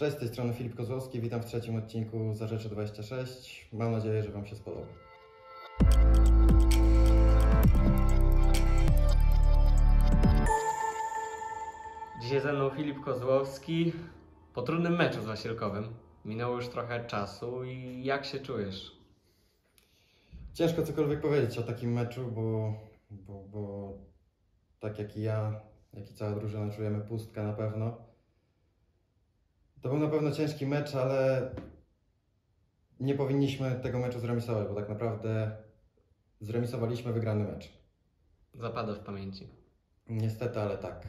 Cześć, z tej strony Filip Kozłowski, witam w trzecim odcinku Zarzecze 26. Mam nadzieję, że Wam się spodoba. Dzisiaj ze mną Filip Kozłowski. Po trudnym meczu z Wasilkowym minęło już trochę czasu i jak się czujesz? Ciężko cokolwiek powiedzieć o takim meczu, bo tak jak i ja, jak i cała drużyna czujemy pustkę na pewno. To był na pewno ciężki mecz, ale nie powinniśmy tego meczu zremisować, bo tak naprawdę zremisowaliśmy wygrany mecz. Zapada w pamięci. Niestety, ale tak.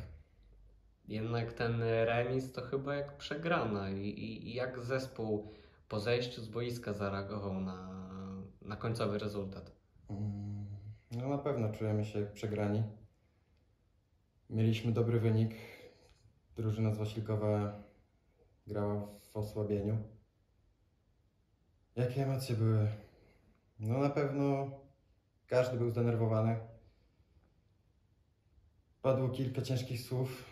Jednak ten remis to chyba jak przegrana i jak zespół po zejściu z boiska zareagował na końcowy rezultat? No na pewno czujemy się przegrani. Mieliśmy dobry wynik. Drużyna z Wasilkowa grała w osłabieniu. Jakie emocje były? No na pewno każdy był zdenerwowany. Padło kilka ciężkich słów.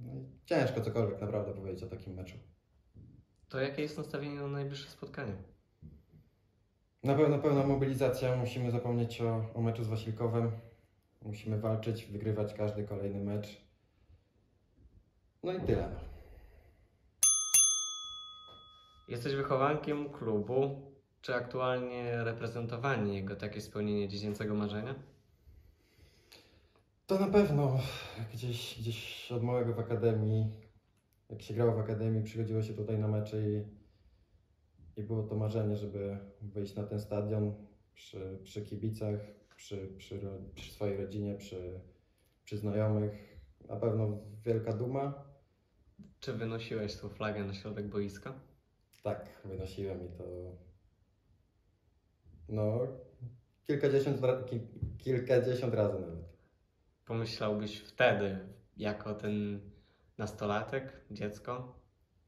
No i ciężko cokolwiek naprawdę powiedzieć o takim meczu. To jakie jest nastawienie na najbliższe spotkanie? Na pewno pełna mobilizacja. Musimy zapomnieć o meczu z Wasilkowem. Musimy walczyć, wygrywać każdy kolejny mecz. No i tyle. Jesteś wychowankiem klubu. Czy aktualnie reprezentowanie jego to jakieś spełnienie dziecięcego marzenia? To na pewno. Gdzieś od małego w akademii, jak się grało w akademii, przychodziło się tutaj na mecze i było to marzenie, żeby wyjść na ten stadion przy kibicach, przy swojej rodzinie, przy znajomych. Na pewno wielka duma. Czy wynosiłeś tą flagę na środek boiska? Tak, wynosiłem i to no kilkadziesiąt razy nawet. Pomyślałbyś wtedy, jako ten nastolatek, dziecko,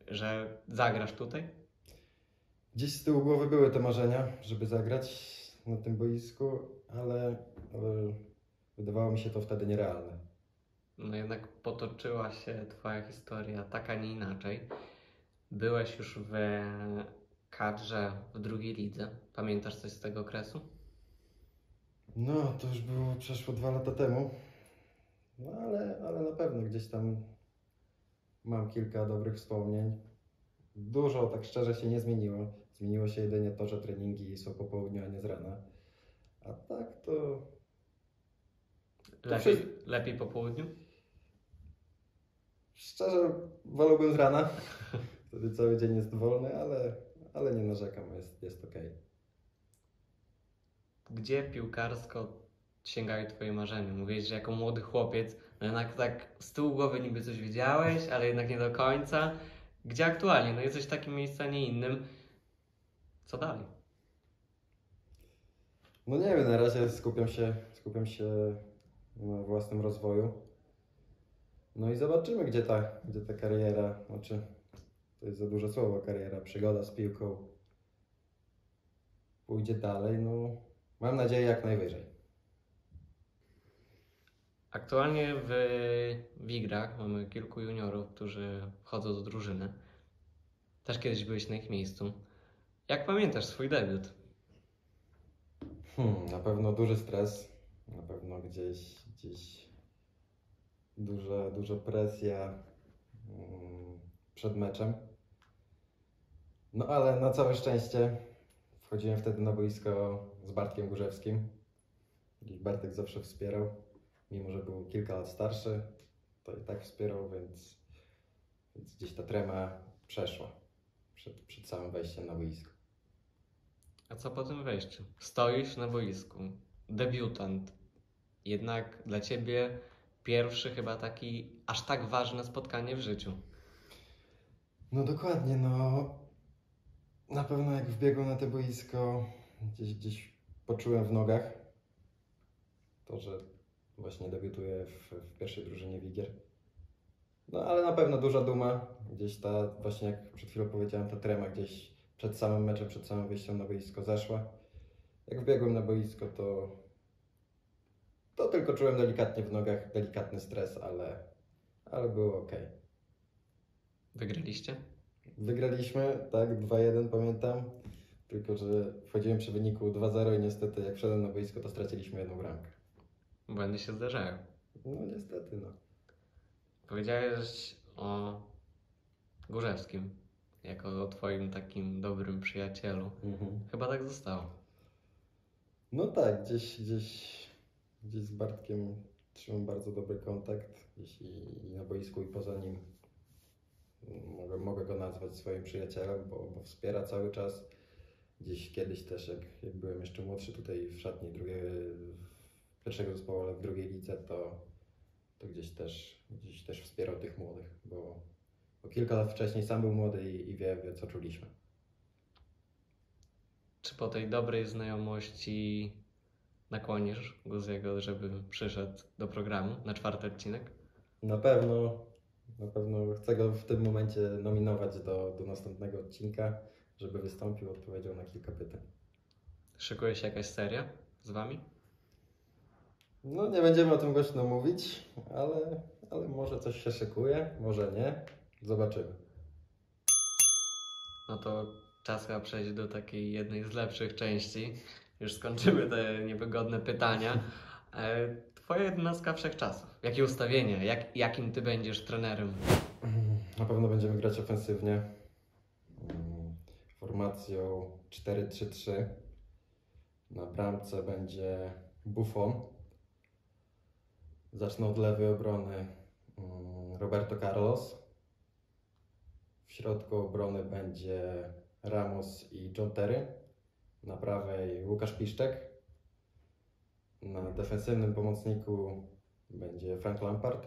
że zagrasz tutaj? Dziś z tyłu głowy były te marzenia, żeby zagrać na tym boisku, ale wydawało mi się to wtedy nierealne. No jednak potoczyła się twoja historia tak, a nie inaczej. Byłeś już w kadrze w drugiej lidze. Pamiętasz coś z tego okresu? No, to już było przeszło 2 lata temu. No, ale na pewno gdzieś tam mam kilka dobrych wspomnień. Dużo, tak szczerze, się nie zmieniło. Zmieniło się jedynie to, że treningi są po południu, a nie z rana. A tak to... Lepiej po południu? Szczerze, wolałbym z rana. Wtedy cały dzień jest wolny, ale nie narzekam, jest okej. Gdzie piłkarsko sięgają twoje marzenia? Mówiłeś, że jako młody chłopiec, no jednak tak z tyłu głowy niby coś wiedziałeś, ale jednak nie do końca. Gdzie aktualnie? No jesteś w takim miejscu, a nie innym. Co dalej? No nie wiem, na razie skupiam się na własnym rozwoju. No i zobaczymy, gdzie ta kariera, znaczy to jest za duże słowo, kariera, przygoda z piłką pójdzie dalej, no mam nadzieję jak najwyżej. Aktualnie w Wigrach mamy kilku juniorów, którzy wchodzą do drużyny. Też kiedyś byłeś na ich miejscu. Jak pamiętasz swój debiut? Na pewno duży stres, na pewno gdzieś duża presja przed meczem. No ale na całe szczęście wchodziłem wtedy na boisko z Bartkiem Gużewskim. I Bartek zawsze wspierał, mimo że był kilka lat starszy, to i tak wspierał, więc gdzieś ta trema przeszła przed samym wejściem na boisko. A co po tym wejściu? Stoisz na boisku, debiutant, jednak dla ciebie pierwszy chyba taki aż tak ważne spotkanie w życiu. No dokładnie, no na pewno jak wbiegłem na to boisko, gdzieś poczułem w nogach to, że właśnie debiutuję w pierwszej drużynie Wigier. No ale na pewno duża duma, gdzieś ta, właśnie jak przed chwilą powiedziałem, ta trema gdzieś przed samym meczem, przed samym wyjściem na boisko zeszła. Jak wbiegłem na boisko, to tylko czułem delikatnie w nogach, delikatny stres, ale było ok. Wygraliście? Wygraliśmy, tak, 2-1 pamiętam, tylko że wchodziłem przy wyniku 2-0 i niestety jak wszedłem na boisko, to straciliśmy jedną bramkę. Błędy się zdarzają. No niestety, no. Powiedziałeś o Gużewskim, jako o twoim takim dobrym przyjacielu. Chyba tak zostało. No tak, gdzieś z Bartkiem trzymam bardzo dobry kontakt, i na boisku, i poza nim. Mogę go nazwać swoim przyjacielem, bo wspiera cały czas. Gdzieś kiedyś też, jak byłem jeszcze młodszy tutaj w szatni pierwszego zespołu, ale w drugiej lidze, to gdzieś też wspierał tych młodych, bo kilka lat wcześniej sam był młody i wie co czuliśmy. Czy po tej dobrej znajomości nakłonisz Guziego, żeby przyszedł do programu na 4. odcinek? Na pewno chcę go w tym momencie nominować do następnego odcinka, żeby wystąpił, odpowiedział na kilka pytań. Szykuje się jakaś seria z wami? No nie będziemy o tym głośno mówić, ale może coś się szykuje, może nie. Zobaczymy. No to czas chyba przejść do takiej jednej z lepszych części. Już skończymy te niewygodne pytania. Twoja 11 wszechczasów. Jakie ustawienie? Jakim ty będziesz trenerem? Na pewno będziemy grać ofensywnie. Formacją 4-3-3. Na bramce będzie Buffon. Zacznę od lewej obrony Roberto Carlos. W środku obrony będzie Ramos i John Terry. Na prawej Łukasz Piszczek. Na defensywnym pomocniku będzie Frank Lampard.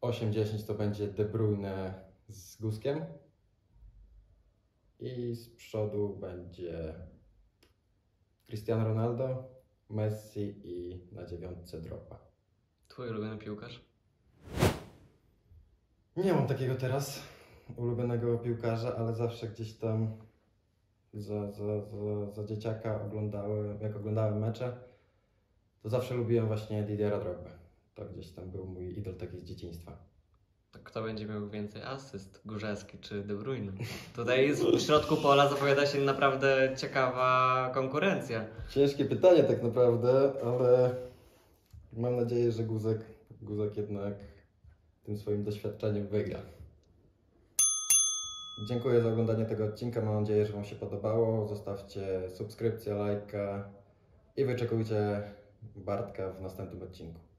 8-10 to będzie De Bruyne z Guzkiem. I z przodu będzie Cristiano Ronaldo, Messi i na 9 Drogba. Twój ulubiony piłkarz? Nie mam takiego teraz ulubionego piłkarza, ale zawsze gdzieś tam za dzieciaka jak oglądałem mecze, to zawsze lubiłem właśnie Didiera Drogbę. To gdzieś tam był mój idol taki z dzieciństwa. To kto będzie miał więcej asyst? Gużewski czy De Bruyne? Tutaj w środku pola zapowiada się naprawdę ciekawa konkurencja. Ciężkie pytanie tak naprawdę, ale mam nadzieję, że Guzek jednak tym swoim doświadczeniem wygra. Dziękuję za oglądanie tego odcinka, mam nadzieję, że wam się podobało. Zostawcie subskrypcję, lajka i wyczekujcie Bartka w następnym odcinku.